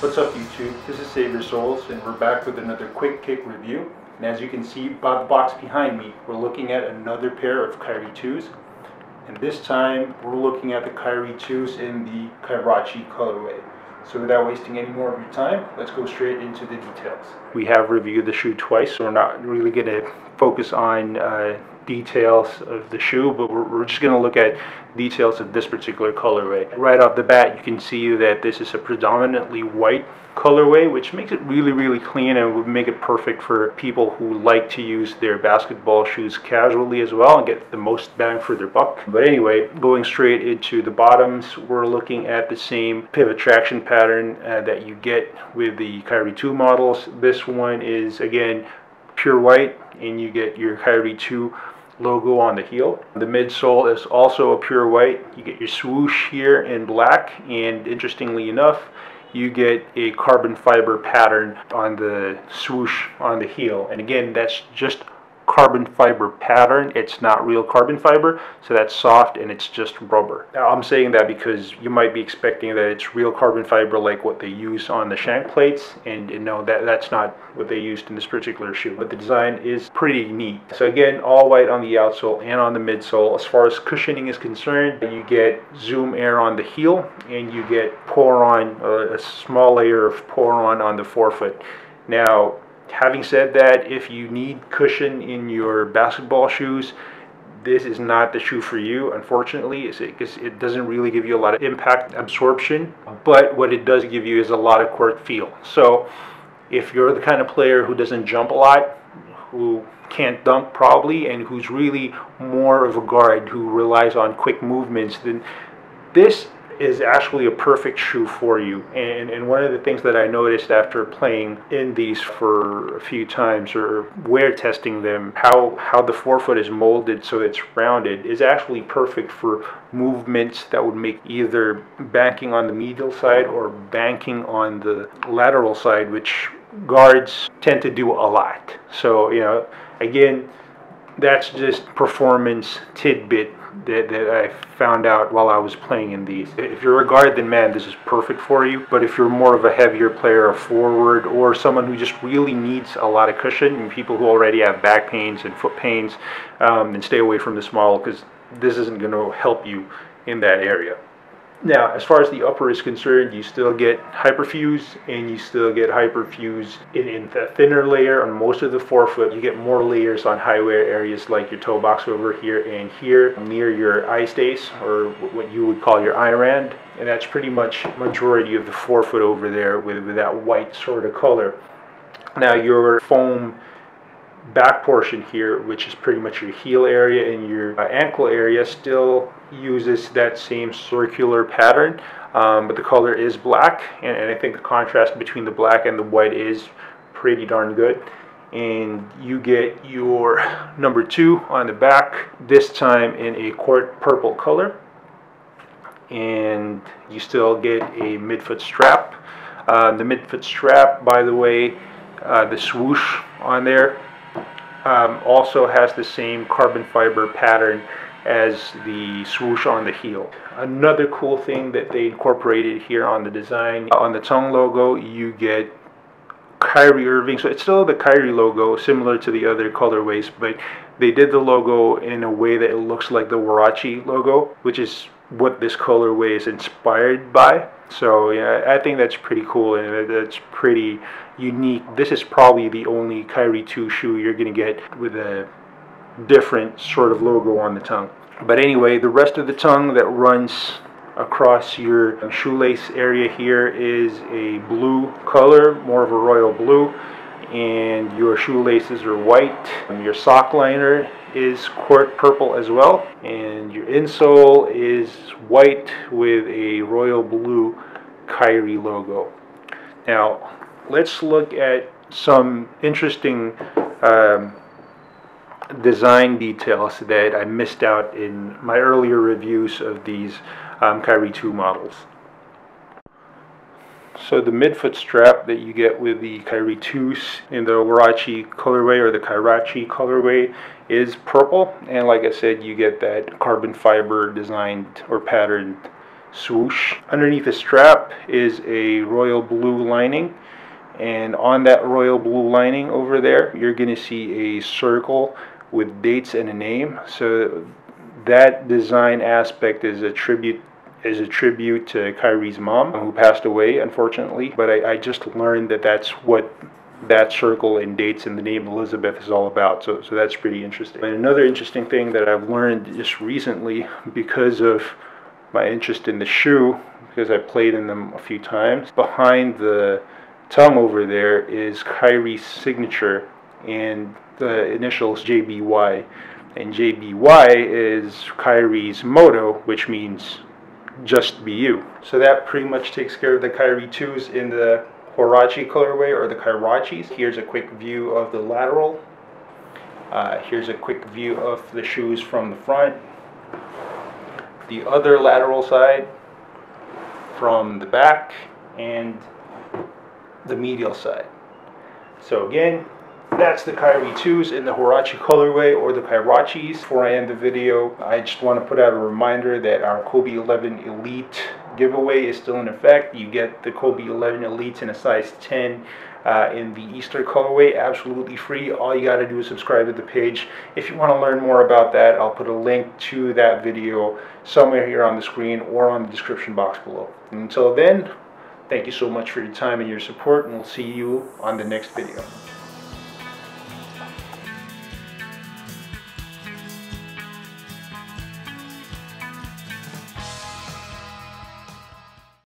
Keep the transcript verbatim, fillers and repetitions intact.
What's up, YouTube? This is Save Your Soles, and we're back with another Quick Kick review. And as you can see by the box behind me, we're looking at another pair of Kyrie twos. And this time, we're looking at the Kyrie twos in the Kyrachi colorway. So without wasting any more of your time, let's go straight into the details. We have reviewed the shoe twice, so we're not really going to focus on uh, details of the shoe, but we're, we're just going to look at details of this particular colorway. Right off the bat, you can see that this is a predominantly white colorway, which makes it really, really clean and would make it perfect for people who like to use their basketball shoes casually as well and get the most bang for their buck. But anyway, going straight into the bottoms, we're looking at the same pivot traction pattern uh, that you get with the Kyrie two models. This one is, again, pure white, and you get your Kyrie two logo on the heel. The midsole is also a pure white. You get your swoosh here in black, and interestingly enough, you get a carbon fiber pattern on the swoosh on the heel. And again, that's just carbon fiber pattern. It's not real carbon fiber, so that's soft and it's just rubber. Now, I'm saying that because you might be expecting that it's real carbon fiber like what they use on the shank plates, and you know that that's not what they used in this particular shoe, but the design is pretty neat. So again, all white on the outsole and on the midsole. As far as cushioning is concerned, you get Zoom Air on the heel, and you get Poron, uh, a small layer of Poron on the forefoot. Now, having said that, if you need cushion in your basketball shoes, this is not the shoe for you, unfortunately, because it doesn't really give you a lot of impact absorption, but what it does give you is a lot of court feel. So if you're the kind of player who doesn't jump a lot, who can't dunk probably, and who's really more of a guard who relies on quick movements, then this is actually a perfect shoe for you. And, and one of the things that I noticed after playing in these for a few times or wear testing them, how, how the forefoot is molded so it's rounded is actually perfect for movements that would make either banking on the medial side or banking on the lateral side, which guards tend to do a lot. So, you know, again, that's just performance tidbit that, that I found out while I was playing in these. If you're a guard, then man, this is perfect for you. But if you're more of a heavier player, a forward, or someone who just really needs a lot of cushion, and people who already have back pains and foot pains, um, then stay away from this model, because this isn't going to help you in that area. Now, as far as the upper is concerned, you still get hyperfuse, and you still get hyperfuse in, in the thinner layer on most of the forefoot. You get more layers on high wear areas like your toe box over here and here, near your eye stace, or what you would call your eye rand. And that's pretty much majority of the forefoot over there with, with that white sort of color. Now, your foam back portion here, which is pretty much your heel area and your uh, ankle area, still uses that same circular pattern, um, but the color is black, and, and I think the contrast between the black and the white is pretty darn good. And you get your number two on the back, this time in a court purple color, and you still get a midfoot strap. Uh, the midfoot strap, by the way, uh, the swoosh on there Um, also has the same carbon fiber pattern as the swoosh on the heel. Another cool thing that they incorporated here on the design, on the tongue logo, you get Kyrie Irving. So it's still the Kyrie logo, similar to the other colorways, but they did the logo in a way that it looks like the Kyrachi logo, which is what this colorway is inspired by. So yeah, I think that's pretty cool, and that's pretty unique. This is probably the only Kyrie two shoe you're going to get with a different sort of logo on the tongue. But anyway, the rest of the tongue that runs across your shoelace area here is a blue color, more of a royal blue, and your shoelaces are white. And your sock liner is court purple as well, and your insole is white with a royal blue Kyrie logo. Now, let's look at some interesting um, design details that I missed out in my earlier reviews of these um, Kyrie two models. So the midfoot strap that you get with the Kyrie twos in the Kyrachi colorway or the Kyrachi colorway is purple, and like I said, you get that carbon fiber designed or patterned swoosh. Underneath the strap is a royal blue lining, and on that royal blue lining over there you're going to see a circle with dates and a name. So that design aspect is a tribute is a tribute to Kyrie's mom, who passed away unfortunately, but I, I just learned that that's what that circle and dates and the name Elizabeth is all about, so, so that's pretty interesting. And another interesting thing that I've learned just recently, because of my interest in the shoe, because I played in them a few times, behind the tongue over there is Kyrie's signature and the initials J B Y, and J B Y is Kyrie's motto, which means just be you. So that pretty much takes care of the Kyrie twos in the Kyrachi colorway, or the Kyrachis. Here's a quick view of the lateral. Uh, here's a quick view of the shoes from the front. The other lateral side from the back, and the medial side. So again, that's the Kyrie twos in the Kyrachi colorway, or the Kyrachis. Before I end the video, I just want to put out a reminder that our Kobe eleven Elite giveaway is still in effect. You get the Kobe eleven Elites in a size ten uh, in the Easter colorway, absolutely free. All you got to do is subscribe to the page. If you want to learn more about that, I'll put a link to that video somewhere here on the screen or on the description box below. And until then, thank you so much for your time and your support, and we'll see you on the next video.